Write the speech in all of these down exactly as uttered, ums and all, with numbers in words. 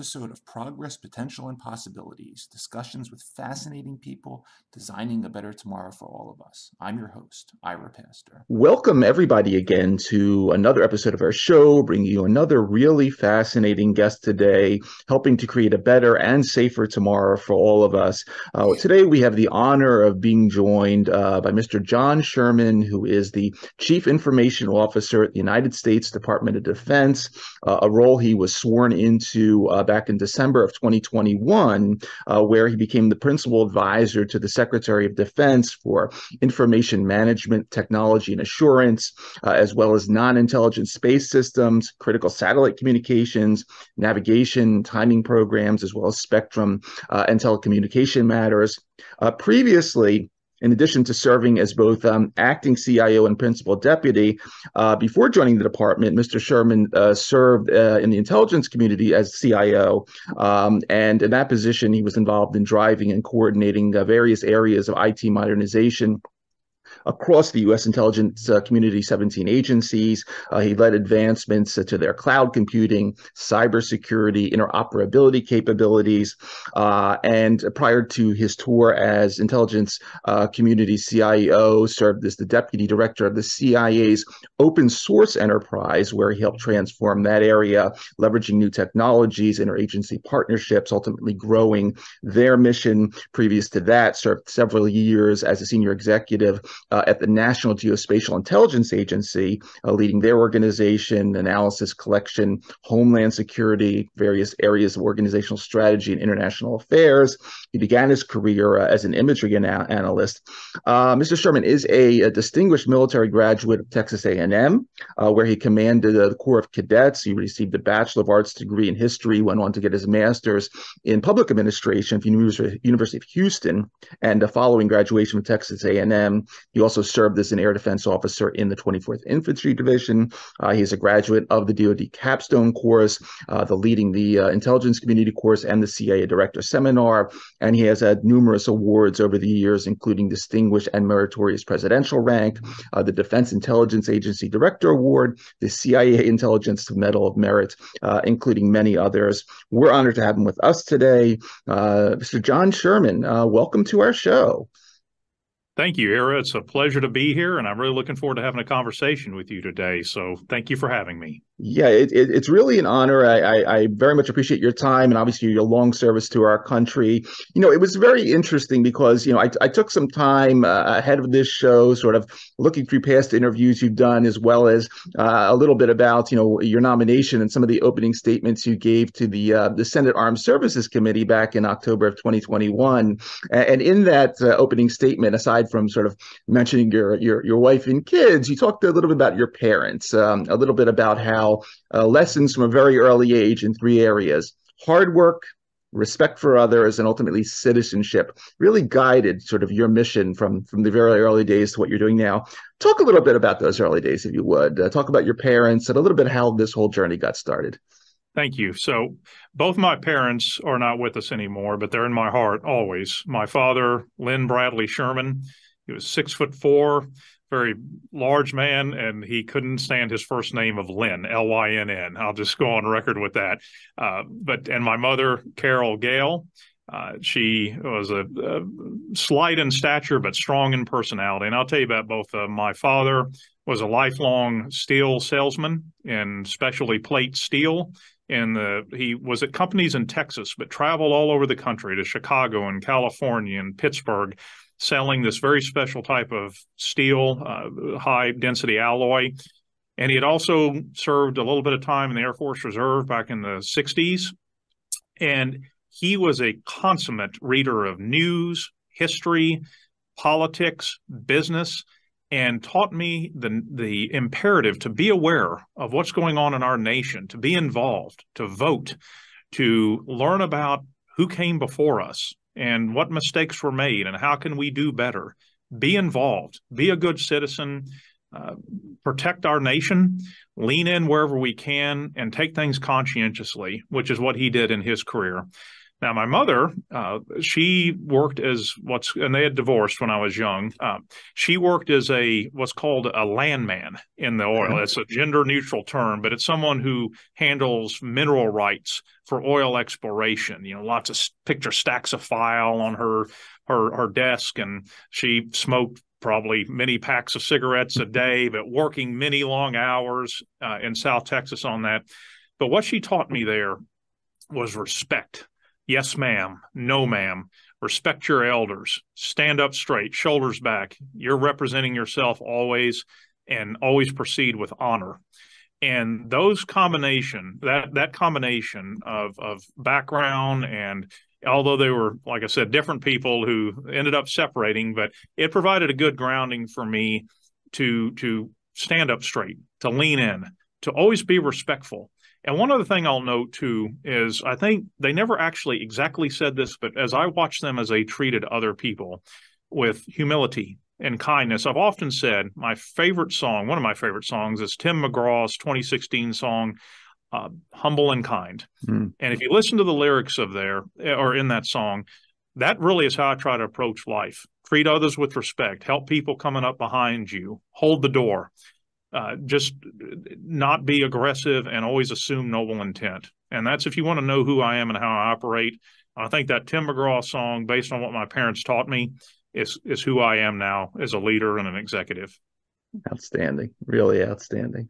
Episode of Progress, Potential, and Possibilities, discussions with fascinating people designing a better tomorrow for all of us. I'm your host, Ira Pinstor. Welcome everybody again to another episode of our show, bringing you another really fascinating guest today, helping to create a better and safer tomorrow for all of us. Uh, today we have the honor of being joined uh, by Mister John Sherman, who is the Chief Information Officer at the United States Department of Defense, uh, a role he was sworn into uh, back in December of twenty twenty-one, uh, where he became the principal advisor to the Secretary of Defense for Information Management, Technology, and Assurance, uh, as well as non-intelligent space systems, critical satellite communications, navigation, timing programs, as well as spectrum uh, and telecommunication matters. Uh, previously, in addition to serving as both um, acting C I O and principal deputy, uh, before joining the department, Mister Sherman uh, served uh, in the intelligence community as C I O. Um, and in that position, he was involved in driving and coordinating uh, various areas of I T modernization across the U S intelligence uh, community, seventeen agencies. Uh, he led advancements uh, to their cloud computing, cybersecurity, interoperability capabilities. Uh, and prior to his tour as intelligence uh, community C I O, served as the deputy director of the C I A's Open Source Enterprise, where he helped transform that area, leveraging new technologies, interagency partnerships, ultimately growing their mission. Previous to that, served several years as a senior executive Uh, at the National Geospatial Intelligence Agency, uh, leading their organization, analysis, collection, homeland security, various areas of organizational strategy and international affairs. He began his career uh, as an imagery an analyst. Uh, Mister Sherman is a, a distinguished military graduate of Texas A and M, uh, where he commanded uh, the Corps of Cadets. He received a Bachelor of Arts degree in history, went on to get his master's in public administration from the University of Houston, and uh, following graduation from Texas A and M, he also served as an air defense officer in the twenty-fourth Infantry Division. Uh, he is a graduate of the D O D Capstone course, uh, the leading the uh, Intelligence Community course, and the C I A Director Seminar. And he has had numerous awards over the years, including Distinguished and Meritorious Presidential Rank, uh, the Defense Intelligence Agency Director Award, the C I A Intelligence Medal of Merit, uh, including many others. We're honored to have him with us today. Uh, Mister John Sherman, uh, welcome to our show. Thank you, Ira. It's a pleasure to be here, and I'm really looking forward to having a conversation with you today. So thank you for having me. Yeah, it, it, it's really an honor. I, I, I very much appreciate your time and obviously your long service to our country. You know, it was very interesting because, you know, I, I took some time uh, ahead of this show, sort of looking through past interviews you've done, as well as uh, a little bit about, you know, your nomination and some of the opening statements you gave to the uh, the Senate Armed Services Committee back in October of twenty twenty-one. And in that uh, opening statement, aside from sort of mentioning your, your, your wife and kids, you talked a little bit about your parents, um, a little bit about how Uh, lessons from a very early age in three areas: hard work, respect for others, and ultimately citizenship really guided sort of your mission from, from the very early days to what you're doing now. Talk a little bit about those early days, if you would. Uh, talk about your parents and a little bit how this whole journey got started. Thank you. So both my parents are not with us anymore, but they're in my heart always. My father, Lynn Bradley Sherman, he was six foot four, very large man, and he couldn't stand his first name of Lynn, L Y N N. I'll just go on record with that. Uh, but and my mother, Carol Gale, uh, she was a, a slight in stature but strong in personality. And I'll tell you about both. Uh, my father was a lifelong steel salesman in specialty plate steel. And the, he was at companies in Texas but traveled all over the country to Chicago and California and Pittsburgh, selling this very special type of steel, uh, high density alloy. And he had also served a little bit of time in the Air Force Reserve back in the sixties. And he was a consummate reader of news, history, politics, business, and taught me the, the imperative to be aware of what's going on in our nation, to be involved, to vote, to learn about who came before us and what mistakes were made and how can we do better. Be involved, be a good citizen, uh, protect our nation, lean in wherever we can, and take things conscientiously, which is what he did in his career. Now, my mother, uh, she worked as what's, and they had divorced when I was young. Uh, she worked as a, what's called a landman in the oil. It's a gender neutral term, but it's someone who handles mineral rights for oil exploration. You know, lots of picture stacks of file on her, her, her desk, and she smoked probably many packs of cigarettes a day, but working many long hours uh, in South Texas on that. But what she taught me there was respect. Yes, ma'am. No, ma'am. Respect your elders. Stand up straight, shoulders back. You're representing yourself always, and always proceed with honor. And those combination, that that combination of, of background, and although they were, like I said, different people who ended up separating, but it provided a good grounding for me to, to stand up straight, to lean in, to always be respectful. And one other thing I'll note, too, is I think they never actually exactly said this, but as I watched them as they treated other people with humility and kindness, I've often said my favorite song, one of my favorite songs, is Tim McGraw's twenty sixteen song, uh, Humble and Kind. Mm. And if you listen to the lyrics of there, or in that song, that really is how I try to approach life. Treat others with respect. Help people coming up behind you. Hold the door. Uh, just not be aggressive and always assume noble intent. And that's if you want to know who I am and how I operate. I think that Tim McGraw song, based on what my parents taught me, is is who I am now as a leader and an executive. Outstanding. Really outstanding.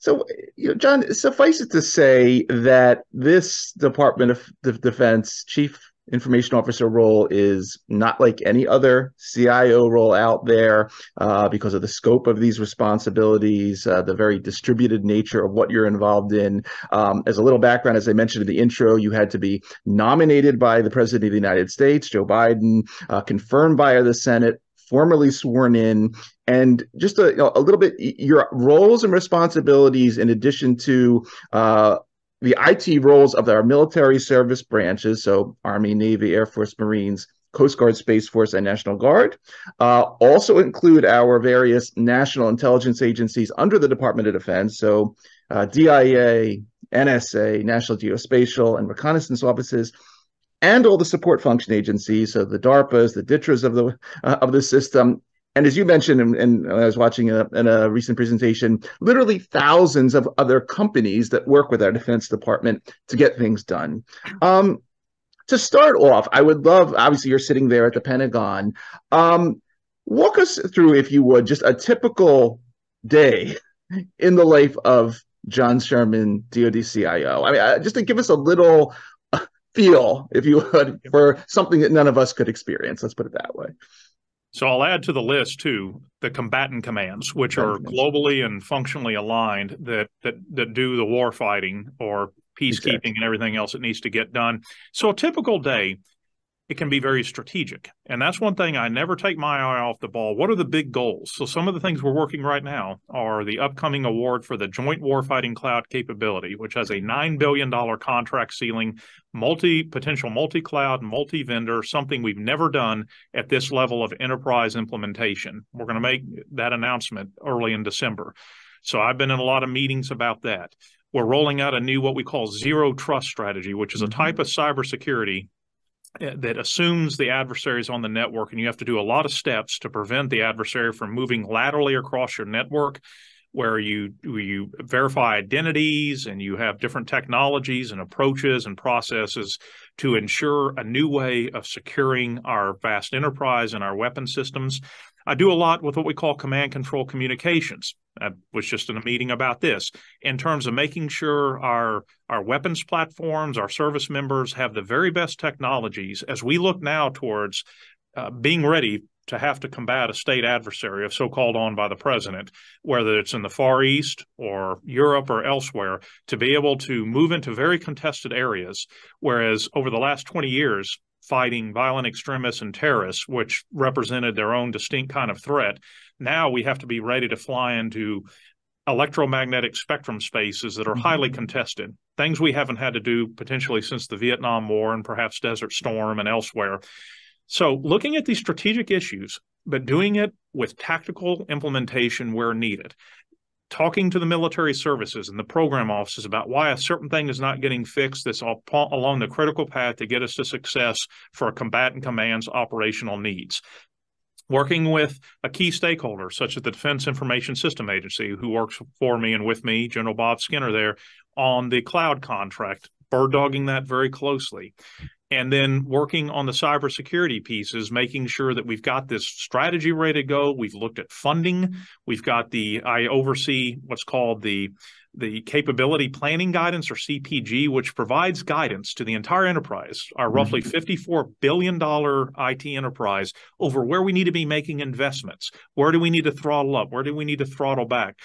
So, you know, John, suffice it to say that this Department of Defense Chief Information Officer role is not like any other C I O role out there uh, because of the scope of these responsibilities, uh, the very distributed nature of what you're involved in. Um, as a little background, as I mentioned in the intro, you had to be nominated by the President of the United States, Joe Biden, uh, confirmed by the Senate, formally sworn in, and just a, you know, a little bit, your roles and responsibilities in addition to uh, the I T roles of our military service branches, so Army, Navy, Air Force, Marines, Coast Guard, Space Force, and National Guard, uh, also include our various national intelligence agencies under the Department of Defense, so uh, D I A, N S A, National Geospatial, and Reconnaissance Offices, and all the support function agencies, so the DARPAs, the D I T R As of the, uh, of the system. And as you mentioned, and, and I was watching a, in a recent presentation, literally thousands of other companies that work with our Defense Department to get things done. Um, to start off, I would love, obviously you're sitting there at the Pentagon. Um, walk us through, if you would, just a typical day in the life of John Sherman, D O D C I O. I mean, I, just to give us a little feel, if you would, for something that none of us could experience. Let's put it that way. So I'll add to the list, too, the combatant commands, which are globally and functionally aligned that that, that do the war fighting or peacekeeping exactly. and everything else that needs to get done. So a typical day, it can be very strategic. And that's one thing I never take my eye off the ball. What are the big goals? So some of the things we're working right now are the upcoming award for the Joint Warfighting Cloud Capability, which has a nine billion dollars contract ceiling, multi potential multi-cloud, multi-vendor, something we've never done at this level of enterprise implementation. We're going to make that announcement early in December. So I've been in a lot of meetings about that. We're rolling out a new what we call zero trust strategy, which is a type of cybersecurity that assumes the adversary's on the network, and you have to do a lot of steps to prevent the adversary from moving laterally across your network, where you, you verify identities and you have different technologies and approaches and processes to ensure a new way of securing our vast enterprise and our weapon systems. I do a lot with what we call command control communications. I was just in a meeting about this in terms of making sure our, our weapons platforms, our service members have the very best technologies as we look now towards uh, being ready to have to combat a state adversary, if so called on by the president, whether it's in the Far East or Europe or elsewhere, to be able to move into very contested areas, whereas over the last twenty years, fighting violent extremists and terrorists, which represented their own distinct kind of threat, now we have to be ready to fly into electromagnetic spectrum spaces that are highly contested, things we haven't had to do potentially since the Vietnam War and perhaps Desert Storm and elsewhere. So looking at these strategic issues, but doing it with tactical implementation where needed, talking to the military services and the program offices about why a certain thing is not getting fixed that's all along the critical path to get us to success for a combatant command's operational needs. Working with a key stakeholder, such as the Defense Information System Agency, who works for me and with me, General Bob Skinner there, on the cloud contract, bird dogging that very closely. And then working on the cybersecurity pieces, making sure that we've got this strategy ready to go. We've looked at funding. We've got the, I oversee what's called the, the Capability Planning Guidance, or C P G, which provides guidance to the entire enterprise, our roughly fifty-four billion dollar I T enterprise, over where we need to be making investments. Where do we need to throttle up? Where do we need to throttle back?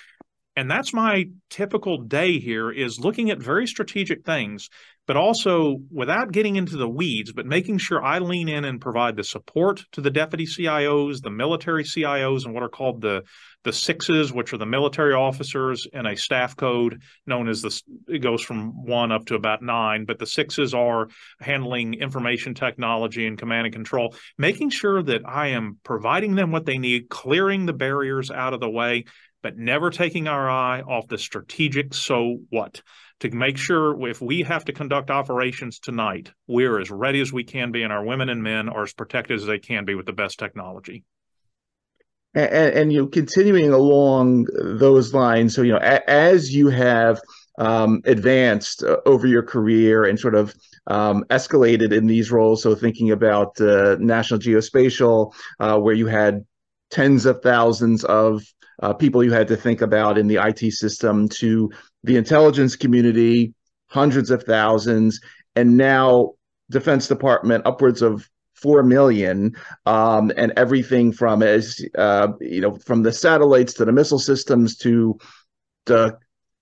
And that's my typical day here, is looking at very strategic things, but also without getting into the weeds, but making sure I lean in and provide the support to the deputy C I Os, the military C I Os, and what are called the, the sixes, which are the military officers in a staff code known as the, it goes from one up to about nine, but the sixes are handling information technology and command and control, making sure that I am providing them what they need, clearing the barriers out of the way, but never taking our eye off the strategic so what, to make sure if we have to conduct operations tonight, we're as ready as we can be, and our women and men are as protected as they can be with the best technology. And, and you know, continuing along those lines, so, you know, a, as you have um, advanced uh, over your career and sort of um, escalated in these roles, so thinking about uh, National Geospatial, uh, where you had tens of thousands of Uh, people you had to think about in the I T system, to the intelligence community, hundreds of thousands, and now Defense Department, upwards of four million, um, and everything from, as uh, you know, from the satellites to the missile systems to the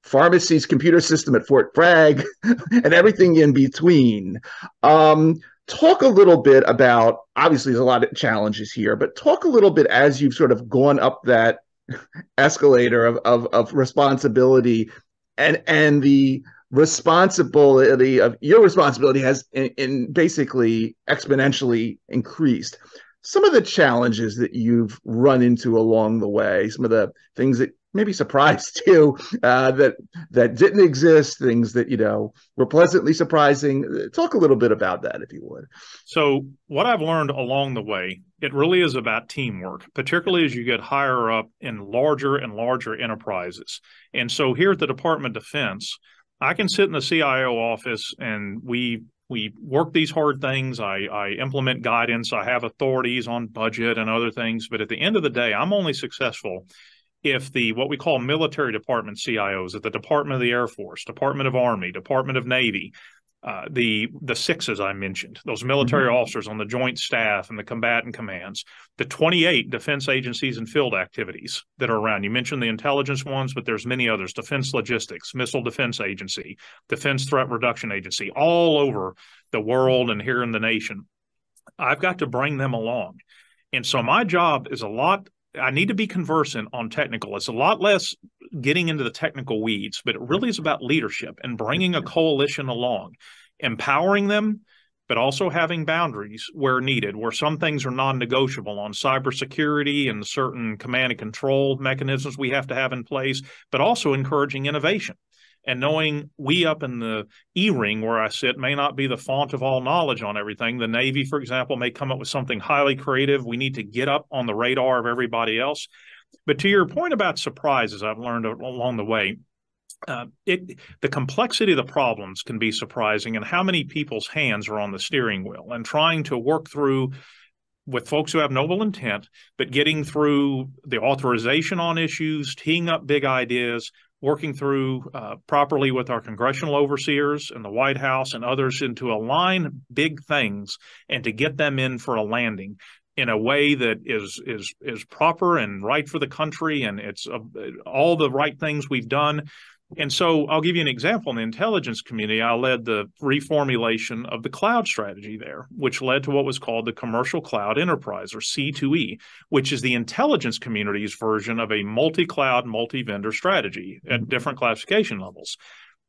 pharmacy's computer system at Fort Bragg and everything in between. Um, Talk a little bit about, obviously there's a lot of challenges here, but talk a little bit as you've sort of gone up that escalator of, of, of responsibility, and and the responsibility of your responsibility has in, in basically exponentially increased. Some of the challenges that you've run into along the way, some of the things that maybe surprised you, uh, that that didn't exist, things that, you know, were pleasantly surprising. Talk a little bit about that, if you would. So what I've learned along the way, it really is about teamwork, particularly as you get higher up in larger and larger enterprises. And so here at the Department of Defense, I can sit in the C I O office and we we work these hard things. I, I implement guidance. I have authorities on budget and other things. But at the end of the day, I'm only successful if the what we call military department C I Os at the Department of the Air Force, Department of Army, Department of Navy, uh, the the sixes I mentioned, those military mm-hmm. officers on the joint staff and the combatant commands, the twenty-eight defense agencies and field activities that are around. You mentioned the intelligence ones, but there's many others: Defense Logistics, Missile Defense Agency, Defense Threat Reduction Agency, all over the world and here in the nation. I've got to bring them along. And so my job is a lot I need to be conversant on technical. It's a lot less getting into the technical weeds, but it really is about leadership and bringing a coalition along, empowering them, but also having boundaries where needed, where some things are non-negotiable on cybersecurity and certain command and control mechanisms we have to have in place, but also encouraging innovation. And knowing we up in the E-ring where I sit may not be the font of all knowledge on everything. The Navy, for example, may come up with something highly creative. We need to get up on the radar of everybody else. But to your point about surprises, I've learned along the way, uh, it, the complexity of the problems can be surprising, and how many people's hands are on the steering wheel, and trying to work through with folks who have noble intent, but getting through the authorization on issues, teeing up big ideas, working through uh, properly with our congressional overseers and the White House and others, and to align big things and to get them in for a landing. in a way that is is is proper and right for the country, and it's uh, all the right things we've done. And so I'll give you an example. In the intelligence community, I led the reformulation of the cloud strategy there, which led to what was called the Commercial Cloud Enterprise, or C two E, which is the intelligence community's version of a multi-cloud, multi-vendor strategy at different classification levels.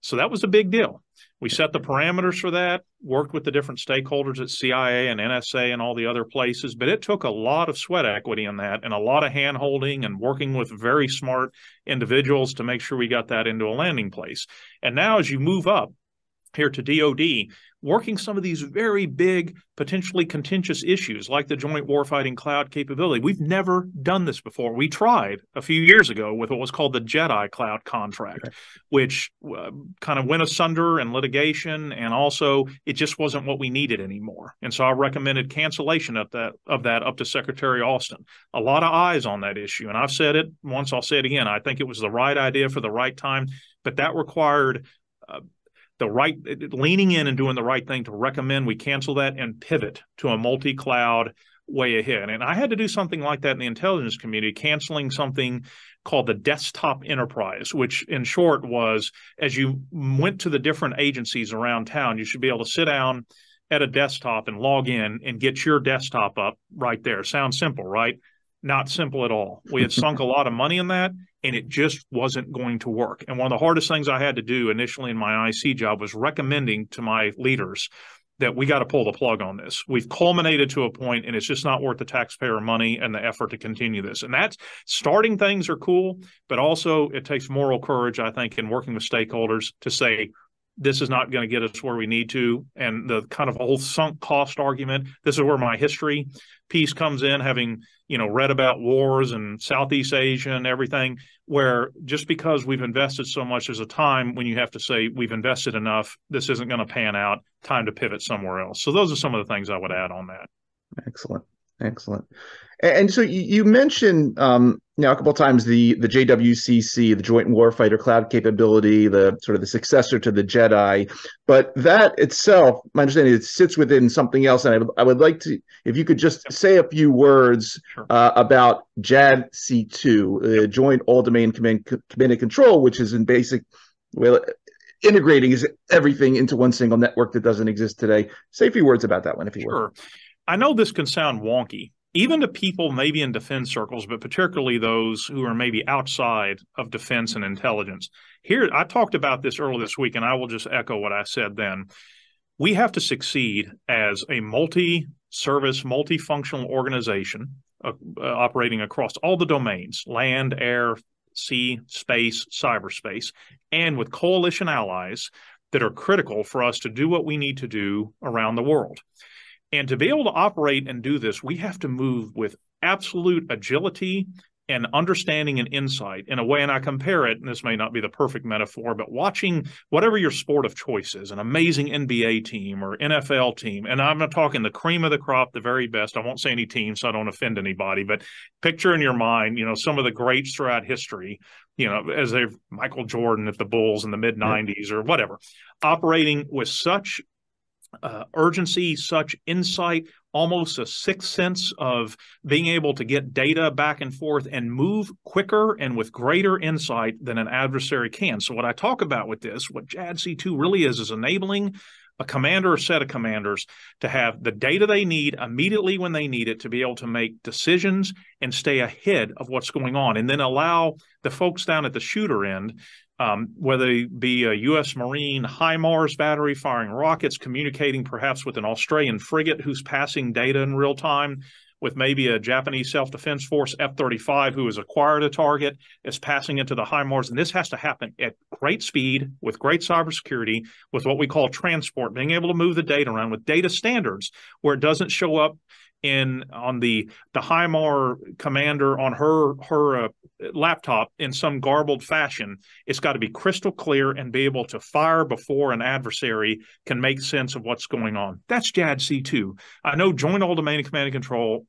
So that was a big deal. We set the parameters for that, worked with the different stakeholders at C I A and N S A and all the other places, but it took a lot of sweat equity in that and a lot of hand-holding and working with very smart individuals to make sure we got that into a landing place. And now as you move up here to D O D, working some of these very big, potentially contentious issues like the Joint Warfighting Cloud Capability. We've never done this before. We tried a few years ago with what was called the JEDI Cloud Contract, okay. which uh, kind of went asunder in litigation, and also it just wasn't what we needed anymore. And so I recommended cancellation of that, of that up to Secretary Austin. A lot of eyes on that issue, and I've said it once, I'll say it again. I think it was the right idea for the right time, but that required uh, the right leaning in and doing the right thing to recommend we cancel that and pivot to a multi-cloud way ahead. And I had to do something like that in the intelligence community, canceling something called the desktop enterprise, which in short was, as you went to the different agencies around town, you should be able to sit down at a desktop and log in and get your desktop up right there. Sounds simple, right? Not simple at all. We had sunk a lot of money in that, and it just wasn't going to work. And one of the hardest things I had to do initially in my I C job was recommending to my leaders that we got to pull the plug on this. We've culminated to a point, and it's just not worth the taxpayer money and the effort to continue this. And that's starting things are cool, but also it takes moral courage, I think, in working with stakeholders to say, this is not going to get us where we need to. And the kind of whole sunk cost argument, this is where my history piece comes in, having, you know, read about wars and Southeast Asia and everything, where just because we've invested so much, there's a time when you have to say, we've invested enough, this isn't going to pan out, time to pivot somewhere else. So those are some of the things I would add on that. Excellent. Excellent. And so you mentioned um, now a couple of times the the J W C C, the Joint Warfighter Cloud Capability, the sort of the successor to the JEDI, but that itself, my understanding, it sits within something else. And I would, I would like to, if you could just yep. say a few words sure. uh, about J A D C two, the uh, Joint All-Domain Command, Command and Control, which is in basic, well, integrating is everything into one single network that doesn't exist today. Say a few words about that one, if you sure. will. I know this can sound wonky, even to people maybe in defense circles, but particularly those who are maybe outside of defense and intelligence. Here, I talked about this earlier this week, and I will just echo what I said then. We have to succeed as a multi-service, multifunctional organization uh, uh, operating across all the domains, land, air, sea, space, cyberspace, and with coalition allies that are critical for us to do what we need to do around the world. And to be able to operate and do this, we have to move with absolute agility and understanding and insight in a way. And I compare it, and this may not be the perfect metaphor, but watching whatever your sport of choice is, an amazing N B A team or N F L team. And I'm not talking the cream of the crop, the very best. I won't say any team, so I don't offend anybody. But picture in your mind, you know, some of the greats throughout history, you know, as they've Michael Jordan at the Bulls in the mid nineties or whatever, operating with such Uh, urgency, such insight, almost a sixth sense of being able to get data back and forth and move quicker and with greater insight than an adversary can. So what I talk about with this, what J A D C two really is, is enabling a commander or set of commanders to have the data they need immediately when they need it to be able to make decisions and stay ahead of what's going on, and then allow the folks down at the shooter end, Um, whether it be a U S Marine HIMARS battery firing rockets, communicating perhaps with an Australian frigate who's passing data in real time, with maybe a Japanese self-defense force F thirty-five who has acquired a target, is passing into the HIMARS. And this has to happen at great speed, with great cybersecurity, with what we call transport, being able to move the data around with data standards where it doesn't show up in on the the HIMAR commander on her her uh, laptop in some garbled fashion. It's got to be crystal clear and be able to fire before an adversary can make sense of what's going on. That's J A D C two. I know Joint All Domain Command and Control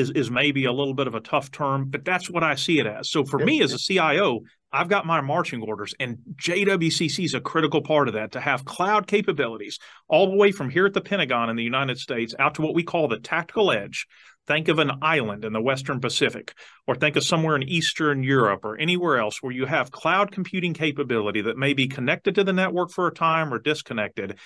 is is maybe a little bit of a tough term, but that's what I see it as. So for me as a C I O, I've got my marching orders, and J W C C is a critical part of that, to have cloud capabilities all the way from here at the Pentagon in the United States out to what we call the tactical edge, Think of an island in the Western Pacific, or think of somewhere in Eastern Europe or anywhere else where you have cloud computing capability that may be connected to the network for a time or disconnected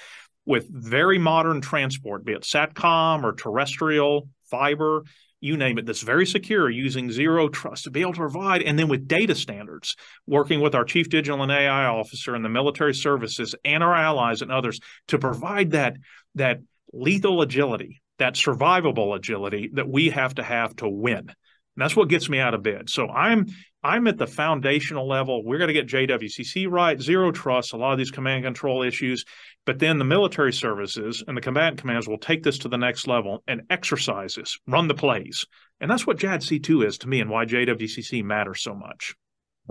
with very modern transport, be it SATCOM or terrestrial, fiber, you name it, that's very secure using zero trust to be able to provide. And then with data standards, working with our Chief Digital and A I Officer and the military services and our allies and others to provide that, that lethal agility, that survivable agility that we have to have to win. And that's what gets me out of bed. So I'm I'm at the foundational level. We're going to get J W C C right, zero trust, a lot of these command control issues. But then the military services and the combatant commands will take this to the next level and exercise this, run the plays. And that's what J A D C two is to me and why J W C C matters so much.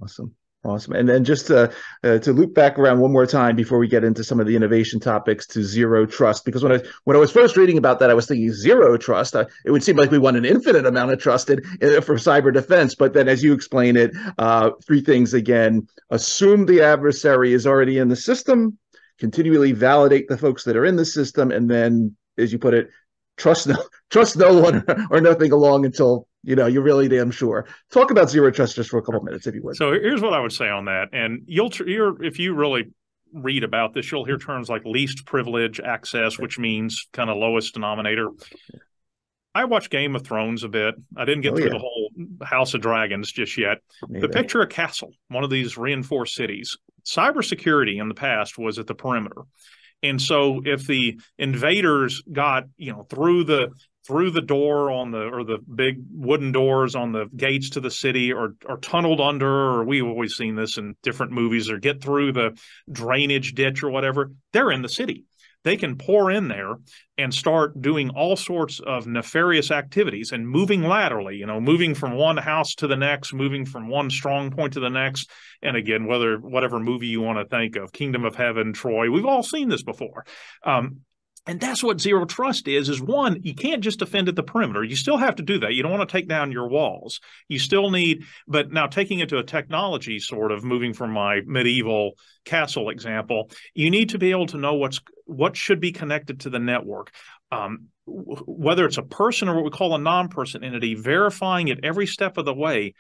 Awesome. Awesome. And then just uh, uh, to loop back around one more time before we get into some of the innovation topics to zero trust, because when I when I was first reading about that, I was thinking zero trust. I, it would seem like we want an infinite amount of trust in, in, for cyber defense. But then as you explain it, uh, three things again: assume the adversary is already in the system, continually validate the folks that are in the system, and then, as you put it, trust no, trust no one or, or nothing along until you know, you're really damn sure. Talk about zero trust just for a couple minutes, if you would. So here's what I would say on that. And you'll, you're, if you really read about this, you'll hear terms like least privilege access, which means kind of lowest denominator. Yeah. I watched Game of Thrones a bit. I didn't get oh, through yeah. the whole House of Dragons just yet. But picture a castle, one of these reinforced cities. Cybersecurity in the past was at the perimeter. And so if the invaders got, you know, through the through the door on the, or the big wooden doors on the gates to the city, or, or tunneled under, or we've always seen this in different movies, or get through the drainage ditch or whatever, they're in the city. They can pour in there and start doing all sorts of nefarious activities and moving laterally, you know, moving from one house to the next, moving from one strong point to the next. And again, whether whatever movie you want to think of, Kingdom of Heaven, Troy, we've all seen this before. Um, And that's what zero trust is, is one, you can't just defend at the perimeter. You still have to do that. You don't want to take down your walls. You still need, but now taking it to a technology sort of moving from my medieval castle example, you need to be able to know what's what should be connected to the network. Um, whether it's a person or what we call a non-person entity, verifying at every step of the way,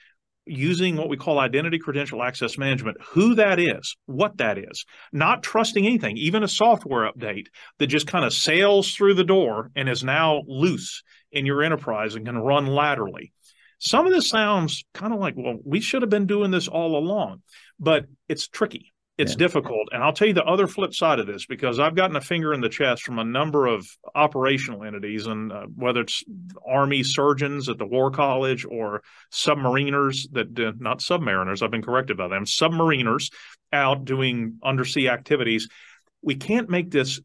using what we call identity credential access management, who that is, what that is, not trusting anything, even a software update that just kind of sails through the door and is now loose in your enterprise and can run laterally. Some of this sounds kind of like, well, we should have been doing this all along, but it's tricky. It's yeah. difficult. And I'll tell you the other flip side of this, because I've gotten a finger in the chest from a number of operational entities, and uh, whether it's Army surgeons at the War College or submariners that uh, not submariners, I've been corrected by them, submariners out doing undersea activities. We can't make this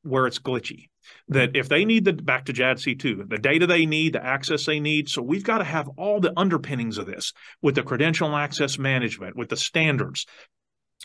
where it's glitchy, that if they need the, back to J A D C two, the data they need, the access they need. So we've got to have all the underpinnings of this with the credential access management, with the standards,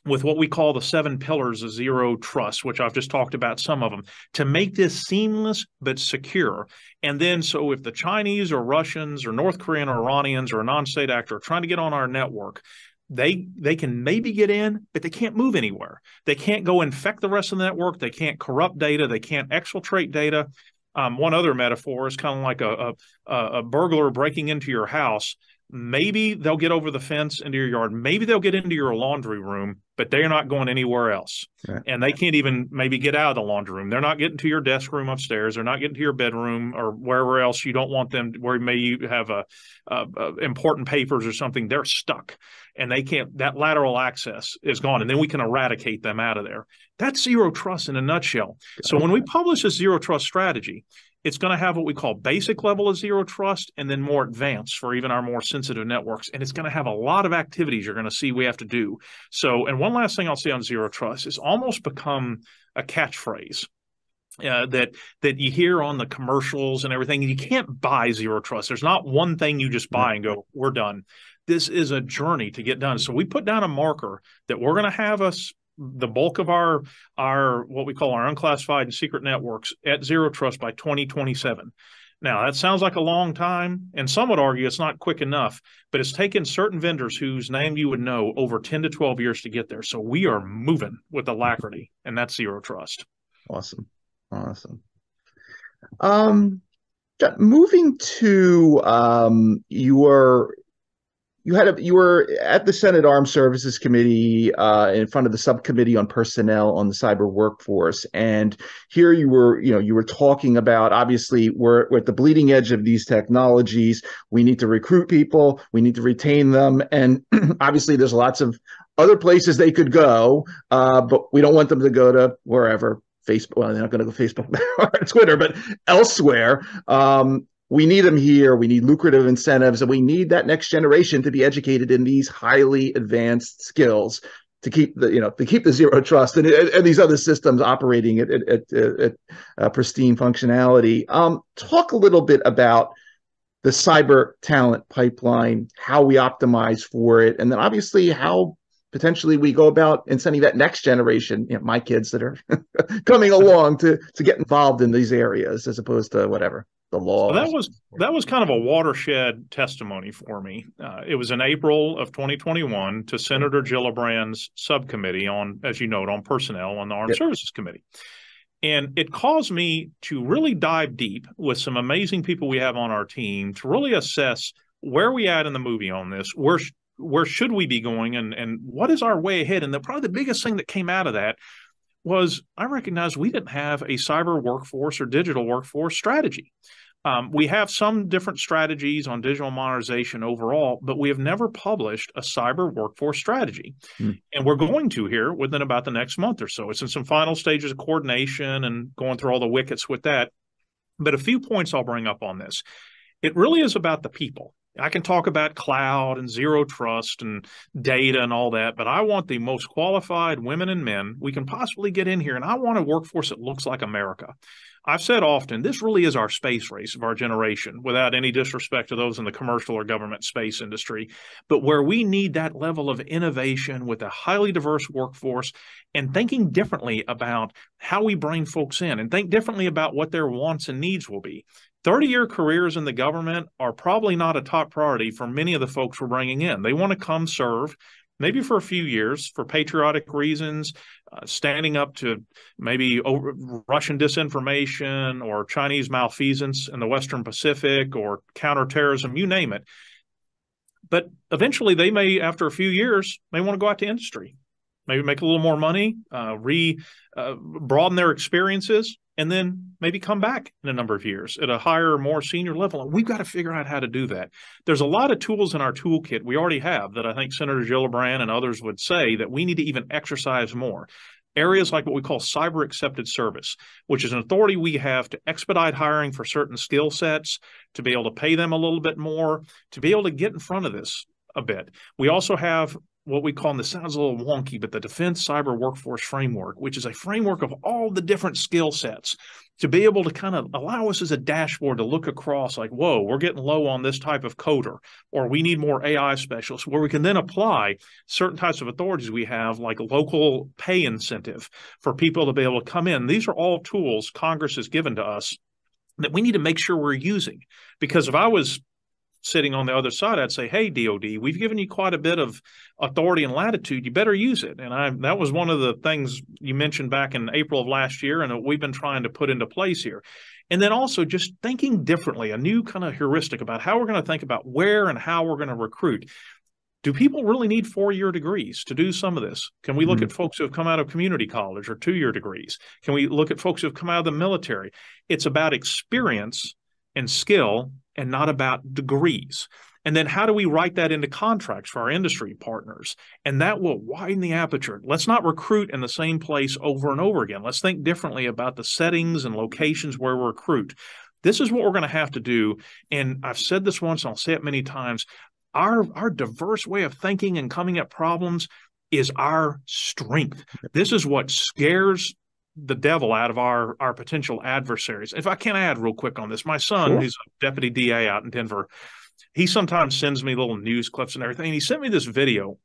with what we call the seven pillars of zero trust, which I've just talked about some of them, to make this seamless but secure. And then so if the Chinese or Russians or North Korean or Iranians or a non-state actor are trying to get on our network, they they can maybe get in, but they can't move anywhere. They can't go infect the rest of the network. They can't corrupt data. They can't exfiltrate data. Um, one other metaphor is kind of like a, a, a burglar breaking into your house. Maybe they'll get over the fence into your yard. Maybe they'll get into your laundry room, but they're not going anywhere else. Right. And they can't even maybe get out of the laundry room. They're not getting to your desk room upstairs. They're not getting to your bedroom or wherever else you don't want them, where may you have a, a, a important papers or something. They're stuck and they can't, that lateral access is gone. And then we can eradicate them out of there. That's zero trust in a nutshell. So when we publish a zero trust strategy, it's going to have what we call basic level of zero trust and then more advanced for even our more sensitive networks. And it's going to have a lot of activities you're going to see we have to do. So, and one last thing I'll say on zero trust is almost become a catchphrase uh, that that you hear on the commercials and everything. You can't buy zero trust. There's not one thing you just buy and go, we're done. This is a journey to get done. So we put down a marker that we're going to have us the bulk of our, our, what we call our unclassified and secret networks at zero trust by twenty twenty-seven. Now, that sounds like a long time, and some would argue it's not quick enough, but it's taken certain vendors whose name you would know over ten to twelve years to get there. So we are moving with alacrity, and that's zero trust. Awesome. Awesome. Um, Moving to um, your, you had a, you were at the Senate Armed Services Committee uh, in front of the subcommittee on personnel on the cyber workforce, and here you were, you know, you were talking about, obviously we're, we're at the bleeding edge of these technologies. We need to recruit people, we need to retain them, and obviously there's lots of other places they could go, uh, but we don't want them to go to wherever. Facebook, well, they're not going to go Facebook or Twitter, but elsewhere. Um, we need them here. We need lucrative incentives, and we need that next generation to be educated in these highly advanced skills to keep the, you know, to keep the zero trust and, and these other systems operating at, at, at, at uh, pristine functionality. Um, talk a little bit about the cyber talent pipeline, how we optimize for it, and then obviously how potentially we go about and sending that next generation, you know, my kids that are coming along to to get involved in these areas as opposed to whatever the law. So that was that was kind of a watershed testimony for me. Uh, it was in April of twenty twenty-one to Senator Gillibrand's subcommittee on, as you note, on personnel on the Armed yep. Services Committee, and it caused me to really dive deep with some amazing people we have on our team to really assess where we at in the movie on this. Where where should we be going, and, and what is our way ahead? And the, probably the biggest thing that came out of that was I recognized we didn't have a cyber workforce or digital workforce strategy. Um, we have some different strategies on digital modernization overall, but we have never published a cyber workforce strategy. Hmm. And we're going to here within about the next month or so. It's in some final stages of coordination and going through all the wickets with that. But a few points I'll bring up on this. It really is about the people. I can talk about cloud and zero trust and data and all that, but I want the most qualified women and men we can possibly get in here, and I want a workforce that looks like America. I've said often, this really is our space race of our generation, without any disrespect to those in the commercial or government space industry, but where we need that level of innovation with a highly diverse workforce and thinking differently about how we bring folks in and think differently about what their wants and needs will be. thirty-year careers in the government are probably not a top priority for many of the folks we're bringing in. They want to come serve, maybe for a few years, for patriotic reasons, uh, standing up to maybe over Russian disinformation or Chinese malfeasance in the Western Pacific or counterterrorism, you name it. But eventually they may, after a few years, may want to go out to industry, maybe make a little more money, uh, re uh, broaden their experiences, and then maybe come back in a number of years at a higher, more senior level. And we've got to figure out how to do that. There's a lot of tools in our toolkit we already have that I think Senator Gillibrand and others would say that we need to even exercise more. Areas like what we call cyber accepted service, which is an authority we have to expedite hiring for certain skill sets, to be able to pay them a little bit more, to be able to get in front of this a bit. We also have what we call, and this sounds a little wonky, but the Defense Cyber Workforce Framework, which is a framework of all the different skill sets to be able to kind of allow us as a dashboard to look across like, whoa, we're getting low on this type of coder, or we need more A I specialists, where we can then apply certain types of authorities we have, like local pay incentive for people to be able to come in. These are all tools Congress has given to us that we need to make sure we're using. Because if I was sitting on the other side, I'd say, hey, D O D, we've given you quite a bit of authority and latitude. You better use it. And I, that was one of the things you mentioned back in April of last year and that we've been trying to put into place here. And then also just thinking differently, a new kind of heuristic about how we're going to think about where and how we're going to recruit. Do people really need four-year degrees to do some of this? Can we look mm-hmm. at folks who have come out of community college or two-year degrees? Can we look at folks who have come out of the military? It's about experience and skill and not about degrees. And then how do we write that into contracts for our industry partners? And that will widen the aperture. Let's not recruit in the same place over and over again. Let's think differently about the settings and locations where we recruit. This is what we're going to have to do. And I've said this once, and I'll say it many times, our, our diverse way of thinking and coming at problems is our strength. This is what scares the devil out of our, our potential adversaries. If I can add real quick on this, my son, sure. who's a deputy D A out in Denver, he sometimes sends me little news clips and everything. And he sent me this video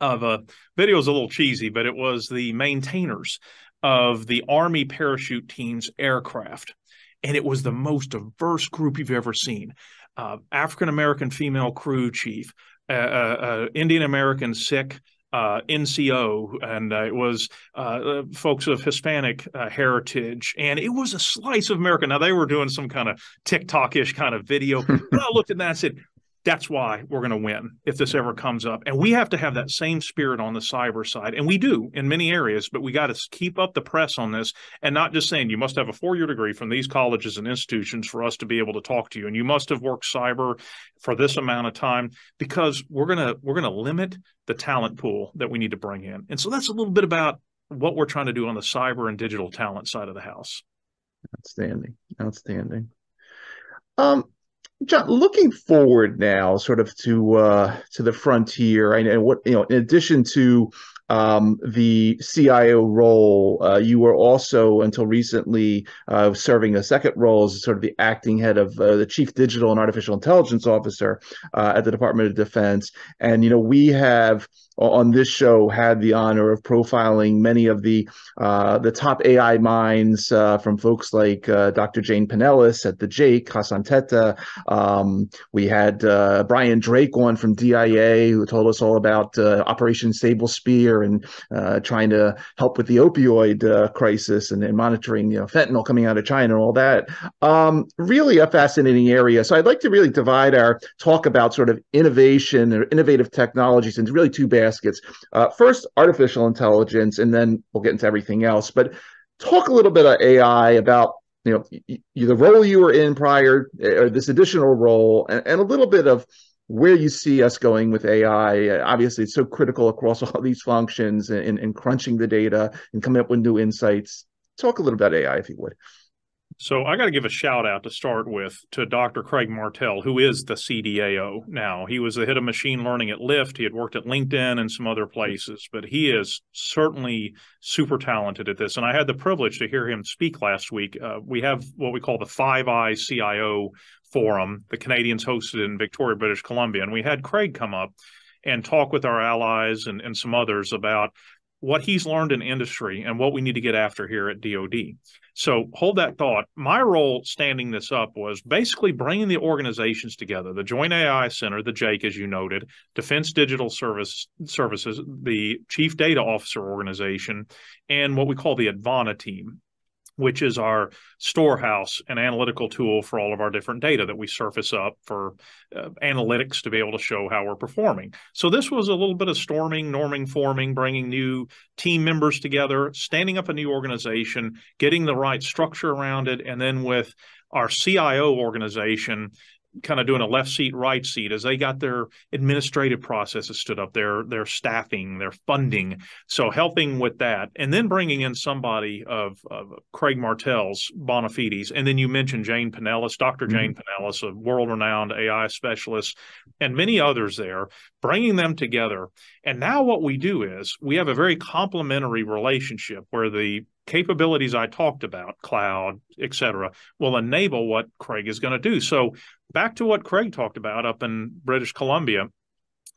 of a video is a little cheesy, but it was the maintainers of the Army parachute team's aircraft. And it was the most diverse group you've ever seen. Uh, African-American female crew chief, uh, uh, uh, Indian-American Sikh, uh, N C O, and uh, it was uh, folks of Hispanic uh, heritage, and it was a slice of America. Now, they were doing some kind of TikTok-ish kind of video, but I looked at that and said, that's why we're going to win if this ever comes up. And we have to have that same spirit on the cyber side. And we do in many areas, but we got to keep up the press on this and not just saying you must have a four-year degree from these colleges and institutions for us to be able to talk to you. And you must have worked cyber for this amount of time, because we're going to we're going to limit the talent pool that we need to bring in. And so that's a little bit about what we're trying to do on the cyber and digital talent side of the house. Outstanding. Outstanding. Um. John, looking forward now, sort of to uh, to the frontier, and what you know, in addition to um, the C I O role, uh, you were also, until recently, uh, serving a second role as sort of the acting head of uh, the Chief Digital and Artificial Intelligence Officer uh, at the Department of Defense. And you know, we have on this show had the honor of profiling many of the uh, the top A I minds, uh, from folks like uh, Doctor Jane Pinelis at the Jake, Hassan Teta. Um, we had uh, Brian Drake on from D I A, who told us all about uh, Operation Sable Spear and uh, trying to help with the opioid uh, crisis and, and monitoring, you know, fentanyl coming out of China and all that. Um, really a fascinating area. So I'd like to really divide our talk about sort of innovation or innovative technologies into really two baskets. Uh, first, artificial intelligence, and then we'll get into everything else. But talk a little bit of A I, about you know y y the role you were in prior, or this additional role, and, and a little bit of where you see us going with A I. Uh, obviously, it's so critical across all these functions, and, and, and crunching the data and coming up with new insights. Talk a little about A I, if you would. So I got to give a shout out to start with to Doctor Craig Martell, who is the C D A O now. He was the head of machine learning at Lyft. He had worked at LinkedIn and some other places, but he is certainly super talented at this. And I had the privilege to hear him speak last week. Uh, we have what we call the Five Eyes C I O Forum. The Canadians hosted it in Victoria, British Columbia. And we had Craig come up and talk with our allies and, and some others about what he's learned in industry and what we need to get after here at D O D. So hold that thought. My role standing this up was basically bringing the organizations together, the Joint A I Center, the Jake, as you noted, Defense Digital Service, Services, the Chief Data Officer organization, and what we call the Advana team, which is our storehouse and analytical tool for all of our different data that we surface up for uh, analytics to be able to show how we're performing. So this was a little bit of storming, norming, forming, bringing new team members together, standing up a new organization, getting the right structure around it, and then with our C I O organization, kind of doing a left seat, right seat as they got their administrative processes stood up, their their staffing, their funding. So helping with that, and then bringing in somebody of, of Craig Martell's bona fides. And then you mentioned Jane Pinelis, Doctor Mm-hmm. Jane Pinelis, a world-renowned A I specialist, and many others there, bringing them together. And now what we do is we have a very complementary relationship where the capabilities I talked about, cloud, et cetera, will enable what Craig is going to do. So back to what Craig talked about up in British Columbia,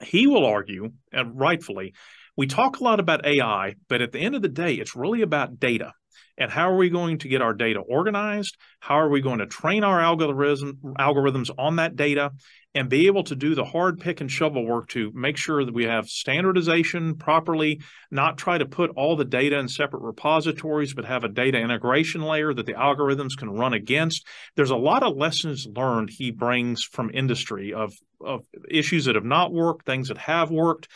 he will argue, and rightfully, we talk a lot about A I, but at the end of the day, it's really about data. And how are we going to get our data organized? How are we going to train our algorithm, algorithms on that data and be able to do the hard pick and shovel work to make sure that we have standardization properly, not try to put all the data in separate repositories, but have a data integration layer that the algorithms can run against. There's a lot of lessons learned he brings from industry of, of issues that have not worked, things that have worked,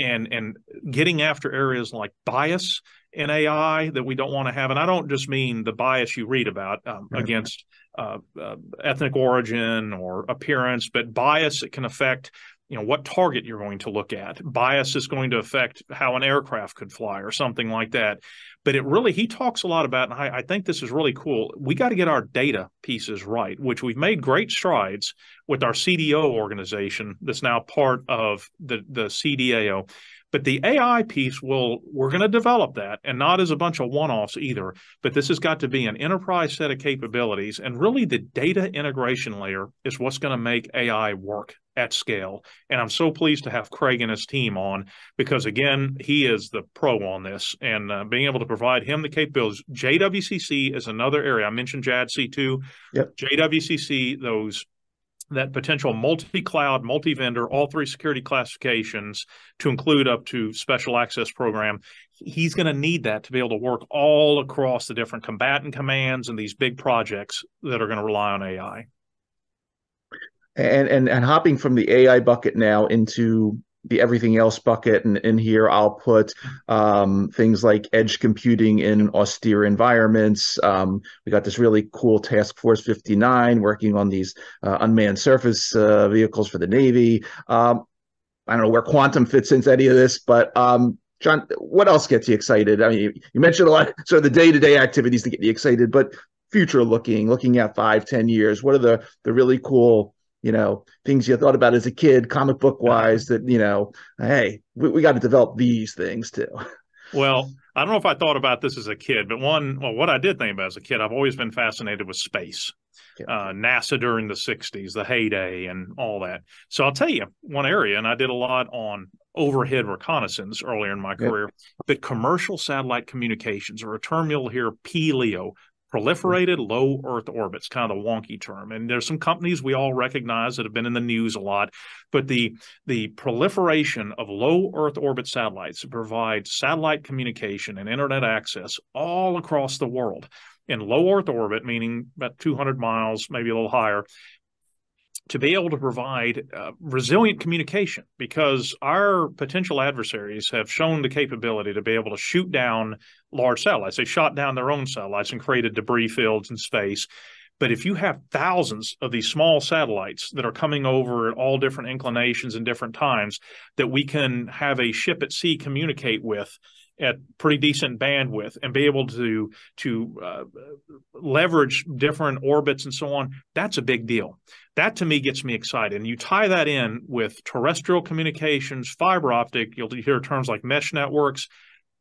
and, and getting after areas like bias in A I that we don't want to have. And I don't just mean the bias you read about um, mm-hmm. against Uh, uh, ethnic origin or appearance, but bias it can affect you know what target you're going to look at. Bias is going to affect how an aircraft could fly or something like that. But it really, he talks a lot about, and I, I think this is really cool, we got to get our data pieces right, which we've made great strides with our C D O organization that's now part of the, the C D A O. But the A I piece, will we're going to develop that, and not as a bunch of one-offs either, but this has got to be an enterprise set of capabilities, and really the data integration layer is what's going to make A I work at scale. And I'm so pleased to have Craig and his team on because, again, he is the pro on this, and uh, being able to provide him the capabilities. J W C C is another area. I mentioned J A D C two. Yep. J W C C, those that potential multi-cloud, multi-vendor, all three security classifications to include up to special access program, he's going to need that to be able to work all across the different combatant commands and these big projects that are going to rely on A I. And, and, and hopping from the A I bucket now into the everything else bucket, and in here I'll put um, things like edge computing in austere environments. Um, we got this really cool Task Force fifty-nine working on these uh, unmanned surface uh, vehicles for the Navy. Um, I don't know where quantum fits into any of this, but um, John, what else gets you excited? I mean, you, you mentioned a lot of sort of the day-to-day activities that get you excited, but future looking, looking at five, ten years, what are the, the really cool, you know, things you thought about as a kid, comic book wise, that, you know, hey, we, we got to develop these things too. Well, I don't know if I thought about this as a kid, but one, well, what I did think about as a kid, I've always been fascinated with space, yeah. uh, NASA during the sixties, the heyday and all that. So I'll tell you one area, and I did a lot on overhead reconnaissance earlier in my career, yeah. but commercial satellite communications, or a term you'll hear, P L E O, proliferated low Earth orbits, kind of the wonky term. And there's some companies we all recognize that have been in the news a lot, but the the proliferation of low Earth orbit satellites provide satellite communication and internet access all across the world. In low Earth orbit, meaning about two hundred miles, maybe a little higher, to be able to provide uh, resilient communication, because our potential adversaries have shown the capability to be able to shoot down large satellites. They shot down their own satellites and created debris fields in space. But if you have thousands of these small satellites that are coming over at all different inclinations and different times that we can have a ship at sea communicate with at pretty decent bandwidth and be able to, to uh, leverage different orbits and so on, that's a big deal. That, to me, gets me excited. And you tie that in with terrestrial communications, fiber optic, you'll hear terms like mesh networks.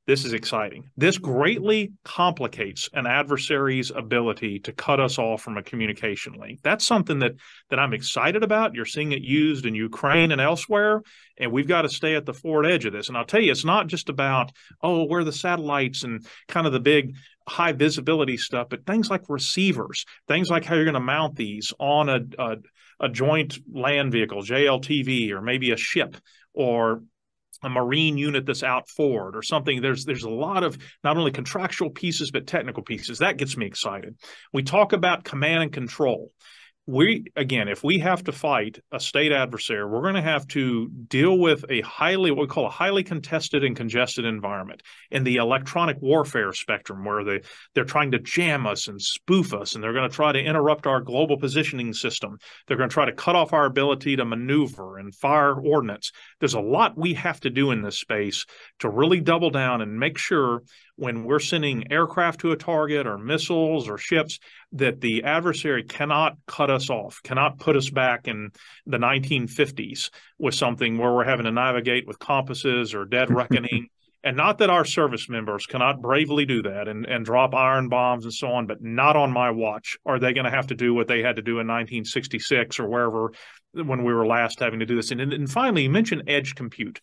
This is exciting. This greatly complicates an adversary's ability to cut us off from a communication link. That's something that, that I'm excited about. You're seeing it used in Ukraine and elsewhere, and we've got to stay at the forward edge of this. And I'll tell you, it's not just about, oh, where are the satellites and kind of the big high visibility stuff, but things like receivers, things like how you're going to mount these on a, a, a joint land vehicle, J L T V, or maybe a ship, or a marine unit that's out forward or something. There's there's a lot of not only contractual pieces, but technical pieces. That gets me excited. We talk about command and control. We, again, if we have to fight a state adversary, we're going to have to deal with a highly, what we call a highly contested and congested environment in the electronic warfare spectrum, where they, they're trying to jam us and spoof us, and they're going to try to interrupt our global positioning system. They're going to try to cut off our ability to maneuver and fire ordnance. There's a lot we have to do in this space to really double down and make sure when we're sending aircraft to a target or missiles or ships, that the adversary cannot cut us off, cannot put us back in the nineteen fifties with something where we're having to navigate with compasses or dead reckoning. And not that our service members cannot bravely do that and, and drop iron bombs and so on, but not on my watch. Are they going to have to do what they had to do in nineteen sixty-six or wherever when we were last having to do this? And, and finally, you mentioned edge compute.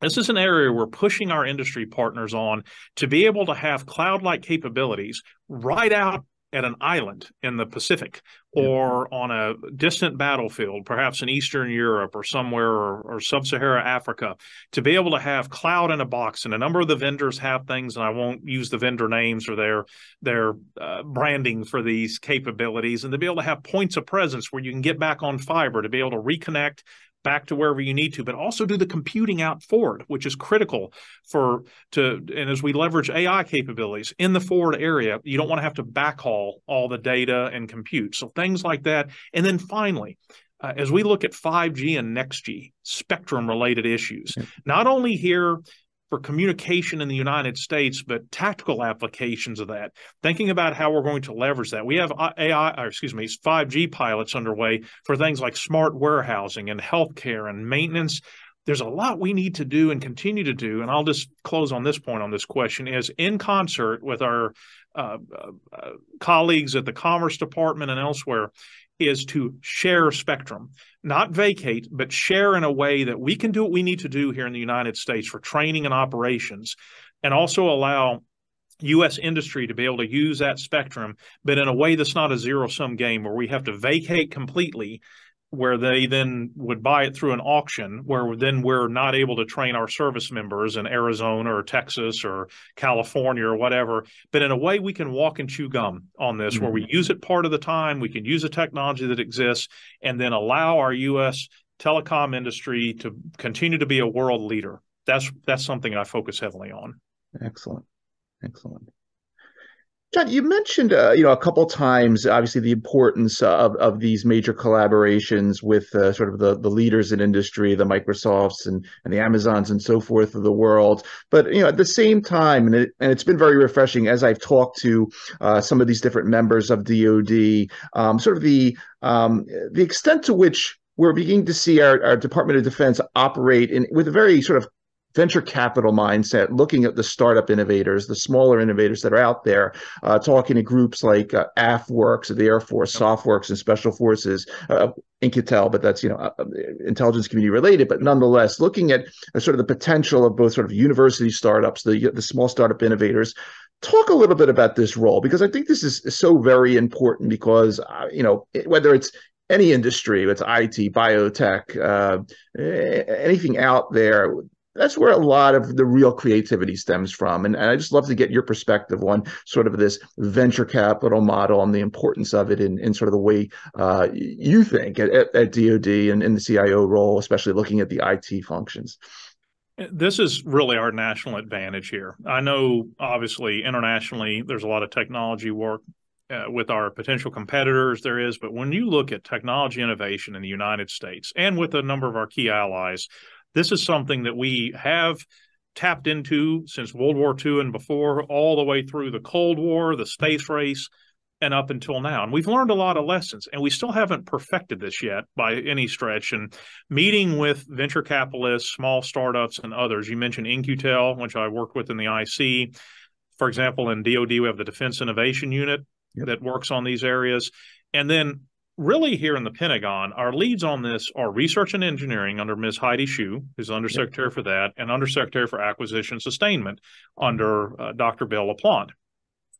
This is an area we're pushing our industry partners on to be able to have cloud-like capabilities right out at an island in the Pacific or on a distant battlefield, perhaps in Eastern Europe or somewhere or, or sub-Saharan Africa, to be able to have cloud in a box. And a number of the vendors have things, and I won't use the vendor names or their, their uh, branding for these capabilities, and to be able to have points of presence where you can get back on fiber, to be able to reconnect back to wherever you need to, but also do the computing out forward, which is critical for to, and as we leverage A I capabilities in the forward area, you don't want to have to backhaul all the data and compute. So things like that. And then finally, uh, as we look at five G and next G, spectrum related issues, not only here for communication in the United States, but tactical applications of that, thinking about how we're going to leverage that. We have A I, or excuse me, five G pilots underway for things like smart warehousing and healthcare and maintenance. There's a lot we need to do and continue to do. And I'll just close on this point on this question is in concert with our uh, uh, colleagues at the Commerce Department and elsewhere, is to share spectrum, not vacate, but share in a way that we can do what we need to do here in the United States for training and operations, and also allow U S industry to be able to use that spectrum, but in a way that's not a zero-sum game where we have to vacate completely where they then would buy it through an auction, where then we're not able to train our service members in Arizona or Texas or California or whatever. But in a way, we can walk and chew gum on this, mm-hmm. where we use it part of the time, we can use a technology that exists, and then allow our U S telecom industry to continue to be a world leader. That's, that's something I focus heavily on. Excellent. Excellent. John, you mentioned uh, you know, a couple times, obviously, the importance of, of these major collaborations with uh, sort of the, the leaders in industry, the Microsofts and, and the Amazons and so forth of the world. But you know, at the same time, and, it, and it's been very refreshing as I've talked to uh, some of these different members of D O D, um, sort of the um, the extent to which we're beginning to see our, our Department of Defense operate in with a very sort of venture capital mindset, looking at the startup innovators, the smaller innovators that are out there, uh, talking to groups like uh, AFWERX of the Air Force, SoftWorks and Special Forces, uh, Incatel, but that's, you know, uh, intelligence community related, but nonetheless, looking at uh, sort of the potential of both sort of university startups, the, the small startup innovators. Talk a little bit about this role, because I think this is so very important because, uh, you know, whether it's any industry, it's I T, biotech, uh, anything out there, that's where a lot of the real creativity stems from. And, and I just love to get your perspective on sort of this venture capital model and the importance of it in, in sort of the way uh, you think at, at, at D O D and in the C I O role, especially looking at the I T functions. This is really our national advantage here. I know, obviously, internationally, there's a lot of technology work uh, with our potential competitors there is. But when you look at technology innovation in the United States and with a number of our key allies, this is something that we have tapped into since World War Two and before, all the way through the Cold War, the space race, and up until now. And we've learned a lot of lessons, and we still haven't perfected this yet by any stretch. And meeting with venture capitalists, small startups, and others, you mentioned Incutel, which I work with in the I C. For example, in D O D, we have the Defense Innovation Unit yep. that works on these areas. And then really here in the Pentagon, our leads on this are research and engineering under Miz Heidi Hsu, who's undersecretary for that, and undersecretary for acquisition sustainment under uh, Doctor Bill LaPlante.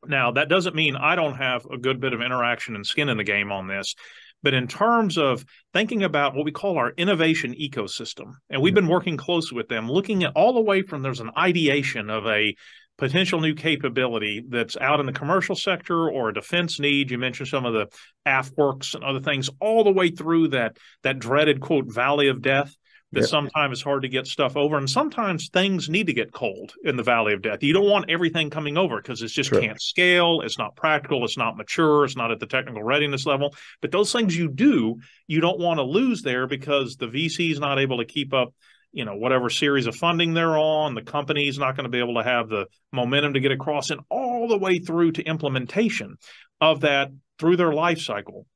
Now, that doesn't mean I don't have a good bit of interaction and skin in the game on this, but in terms of thinking about what we call our innovation ecosystem, and we've been working closely with them, looking at all the way from there's an ideation of a potential new capability that's out in the commercial sector or a defense need. You mentioned some of the AFWERX and other things, all the way through that that dreaded, quote, valley of death that yep. sometimes is hard to get stuff over. And sometimes things need to get cold in the valley of death. You don't want everything coming over because it just True. Can't scale. It's not practical. It's not mature. It's not at the technical readiness level. But those things you do, you don't want to lose there because the V C is not able to keep up, you know, whatever series of funding they're on, the company's not going to be able to have the momentum to get across, and all the way through to implementation of that through their life cycle.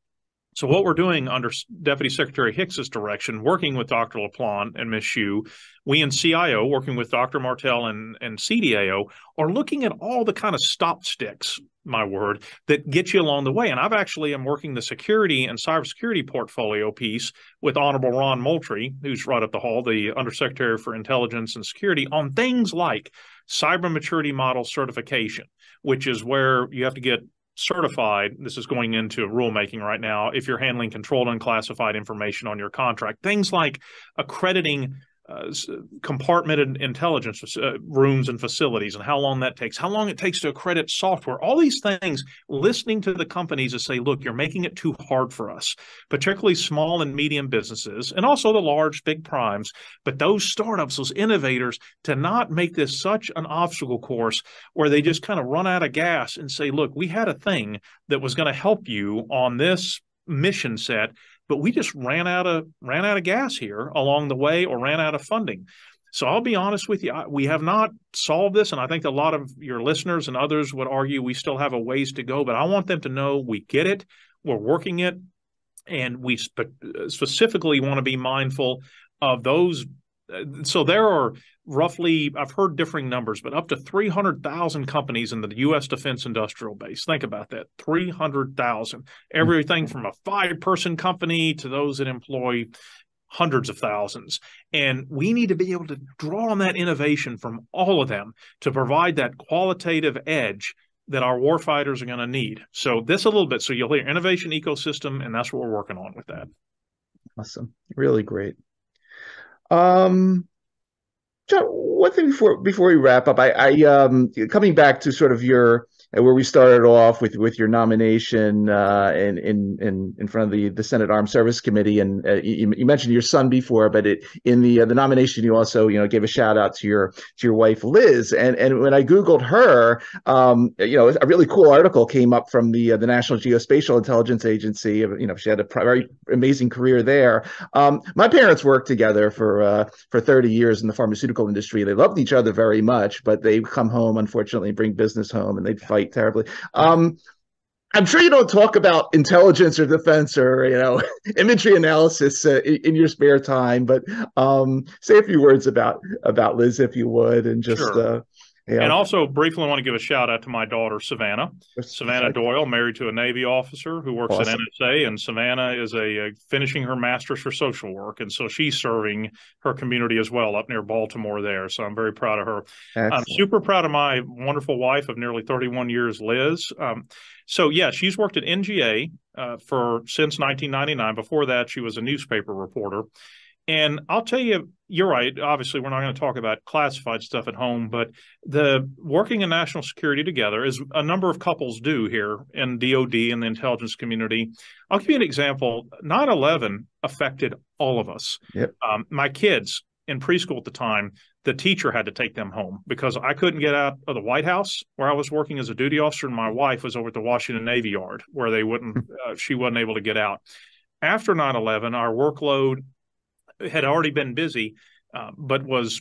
So what we're doing under Deputy Secretary Hicks's direction, working with Doctor LaPlante and Miz Hsu, we in C I O, working with Doctor Martell and, and C D A O, are looking at all the kind of stop sticks, my word, that get you along the way. And I've actually am working the security and cybersecurity portfolio piece with Honorable Ron Moultrie, who's right up the hall, the Undersecretary for Intelligence and Security, on things like cyber maturity model certification, which is where you have to get certified. This is going into rulemaking right now. If you're handling controlled unclassified information on your contract, things like accrediting uh, compartmented intelligence uh, rooms and facilities, and how long that takes, how long it takes to accredit software, all these things, listening to the companies that say, look, you're making it too hard for us, particularly small and medium businesses, and also the large big primes, but those startups, those innovators, to not make this such an obstacle course where they just kind of run out of gas and say, look, we had a thing that was going to help you on this mission set, but we just ran out of ran out of gas here along the way, or ran out of funding. So I'll be honest with you, I, we have not solved this, and I think a lot of your listeners and others would argue we still have a ways to go, but I want them to know we get it, we're working it, and we spe- specifically want to be mindful of those. So there are roughly, I've heard differing numbers, but up to three hundred thousand companies in the U S defense industrial base. Think about that, three hundred thousand. Everything from a five-person company to those that employ hundreds of thousands. And we need to be able to draw on that innovation from all of them to provide that qualitative edge that our warfighters are going to need. So this a little bit. So you'll hear innovation ecosystem, and that's what we're working on with that. Awesome. Really great. Um, John, one thing before before we wrap up, I, I um, coming back to sort of your where we started off with with your nomination uh, in in in front of the the Senate Armed Services Committee, and uh, you, you mentioned your son before, but it, in the uh, the nomination you also you know gave a shout out to your to your wife Liz, and and when I googled her, um, you know a really cool article came up from the uh, the National Geospatial Intelligence Agency. You know she had a very amazing career there. Um, my parents worked together for uh, for thirty years in the pharmaceutical industry. They loved each other very much, but they come home unfortunately and bring business home, and they'd fight terribly. Um, I'm sure you don't talk about intelligence or defense or you know imagery analysis uh, in, in your spare time, but um, say a few words about about Liz, if you would, and just sure. uh, yeah. And also briefly want to give a shout out to my daughter Savannah, That's Savannah right. Doyle, married to a Navy officer who works awesome. at N S A, and Savannah is a, a finishing her master's for social work, and so she's serving her community as well up near Baltimore there. So I'm very proud of her. Excellent. I'm super proud of my wonderful wife of nearly thirty-one years, Liz. Um, so yeah, she's worked at N G A uh, for since nineteen ninety-nine. Before that, she was a newspaper reporter. And I'll tell you, you're right. Obviously, we're not going to talk about classified stuff at home, but the working in national security together is a number of couples do here in D O D and the intelligence community. I'll give you an example. nine eleven affected all of us. Yep. Um, my kids in preschool at the time, the teacher had to take them home because I couldn't get out of the White House where I was working as a duty officer, and my wife was over at the Washington Navy Yard where they wouldn't. uh, she wasn't able to get out. After nine eleven, our workload had already been busy, uh, but was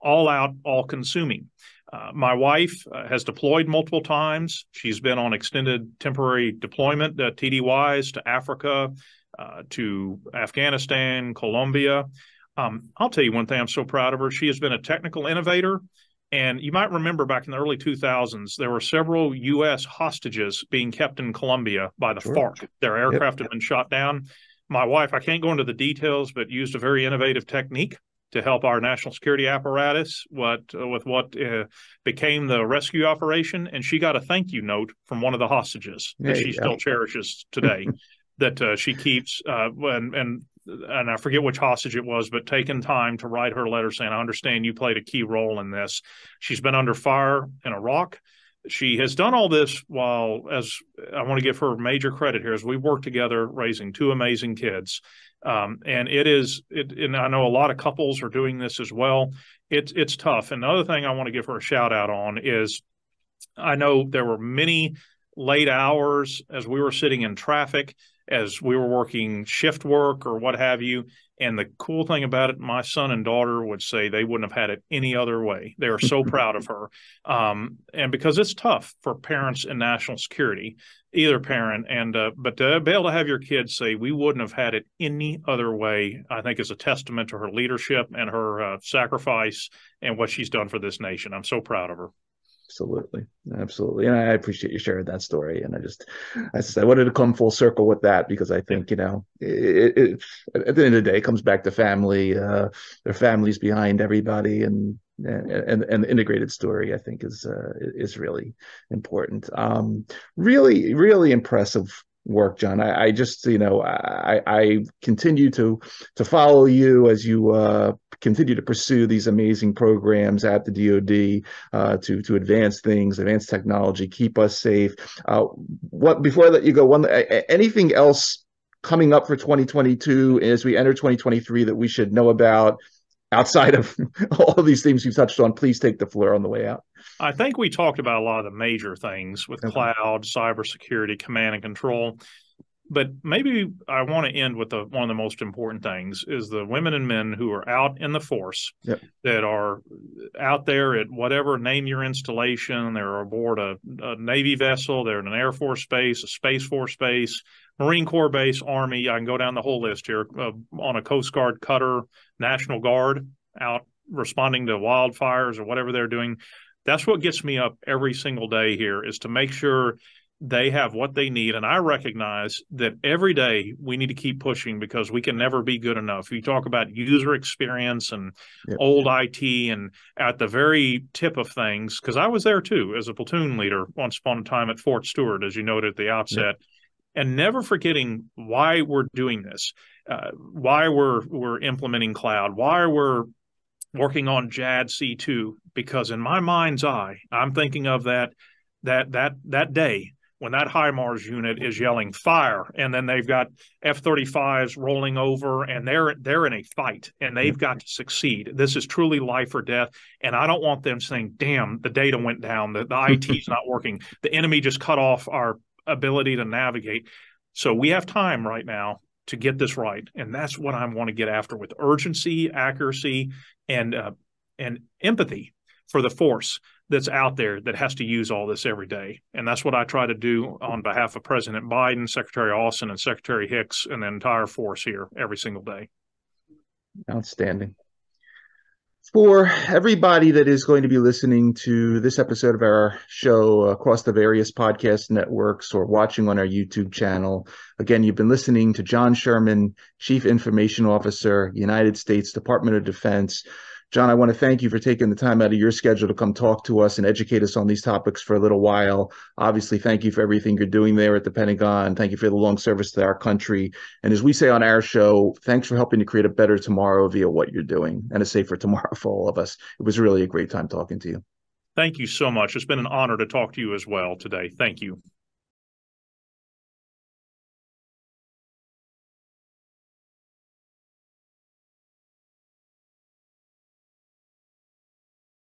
all out, all consuming. Uh, my wife uh, has deployed multiple times. She's been on extended temporary deployment, uh, T D Ys, to Africa, uh, to Afghanistan, Colombia. Um, I'll tell you one thing, I'm so proud of her. She has been a technical innovator. And you might remember back in the early two thousands, there were several U S hostages being kept in Colombia by the sure. FARC. Their aircraft yep. had been shot down. My wife, I can't go into the details, but used a very innovative technique to help our national security apparatus what, uh, with what uh, became the rescue operation. And she got a thank you note from one of the hostages that she still cherishes today that uh, she keeps. Uh, and, and and I forget which hostage it was, but taking time to write her letter saying, I understand you played a key role in this. She's been under fire in Iraq. She has done all this while, as I want to give her major credit here, as we work together raising two amazing kids. Um, and it is, it, and I know a lot of couples are doing this as well. It's it's tough. Another thing I want to give her a shout out on is I know there were many late hours as we were sitting in traffic, as we were working shift work or what have you. And the cool thing about it, my son and daughter would say they wouldn't have had it any other way. They are so proud of her. Um, and because it's tough for parents in national security, either parent, and uh, but to be able to have your kids say we wouldn't have had it any other way, I think is a testament to her leadership and her uh, sacrifice and what she's done for this nation. I'm so proud of her. Absolutely. Absolutely. And I appreciate you sharing that story. And I just, I just, I wanted to come full circle with that because I think, you know, it, it, at the end of the day, it comes back to family, uh, their families behind everybody, and, and, and the integrated story, I think is, uh, is really important. Um, really, really impressive work, John. I, I just, you know, I, I continue to, to follow you as you, uh, continue to pursue these amazing programs at the D O D uh, to to advance things, advance technology, keep us safe. Uh, what before I let you go, one anything else coming up for twenty twenty-two as we enter twenty twenty-three that we should know about outside of all of these things you've touched on? Please take the floor on the way out. I think we talked about a lot of the major things with okay. cloud, cybersecurity, command and control. But maybe I want to end with the, one of the most important things is the women and men who are out in the force yep. that are out there at whatever, name your installation. They're aboard a, a Navy vessel. They're in an Air Force base, a Space Force base, Marine Corps base, Army. I can go down the whole list here uh, on a Coast Guard cutter, National Guard out responding to wildfires or whatever they're doing. That's what gets me up every single day here is to make sure they have what they need. And I recognize that every day we need to keep pushing because we can never be good enough. You talk about user experience and yep. old I T and at the very tip of things, because I was there too as a platoon leader once upon a time at Fort Stewart, as you noted at the outset. Yep. and never forgetting why we're doing this, uh, why we're we're implementing cloud, why we're working on J A D C two, because in my mind's eye, I'm thinking of that that that that day when that HIMARS unit is yelling fire, and then they've got F thirty-fives rolling over, and they're they're in a fight, and they've got to succeed. This is truly life or death, and I don't want them saying, damn, the data went down, the, the I T's not working, the enemy just cut off our ability to navigate. So we have time right now to get this right, and that's what I want to get after with urgency, accuracy, and uh, and empathy for the force that's out there that has to use all this every day. And that's what I try to do on behalf of President Biden, Secretary Austin, and Secretary Hicks, and the entire force here every single day. Outstanding. For everybody that is going to be listening to this episode of our show across the various podcast networks or watching on our YouTube channel, again, you've been listening to John Sherman, Chief Information Officer, United States Department of Defense. John, I want to thank you for taking the time out of your schedule to come talk to us and educate us on these topics for a little while. Obviously, thank you for everything you're doing there at the Pentagon. Thank you for the long service to our country. And as we say on our show, thanks for helping to create a better tomorrow via what you're doing and a safer tomorrow for all of us. It was really a great time talking to you. Thank you so much. It's been an honor to talk to you as well today. Thank you.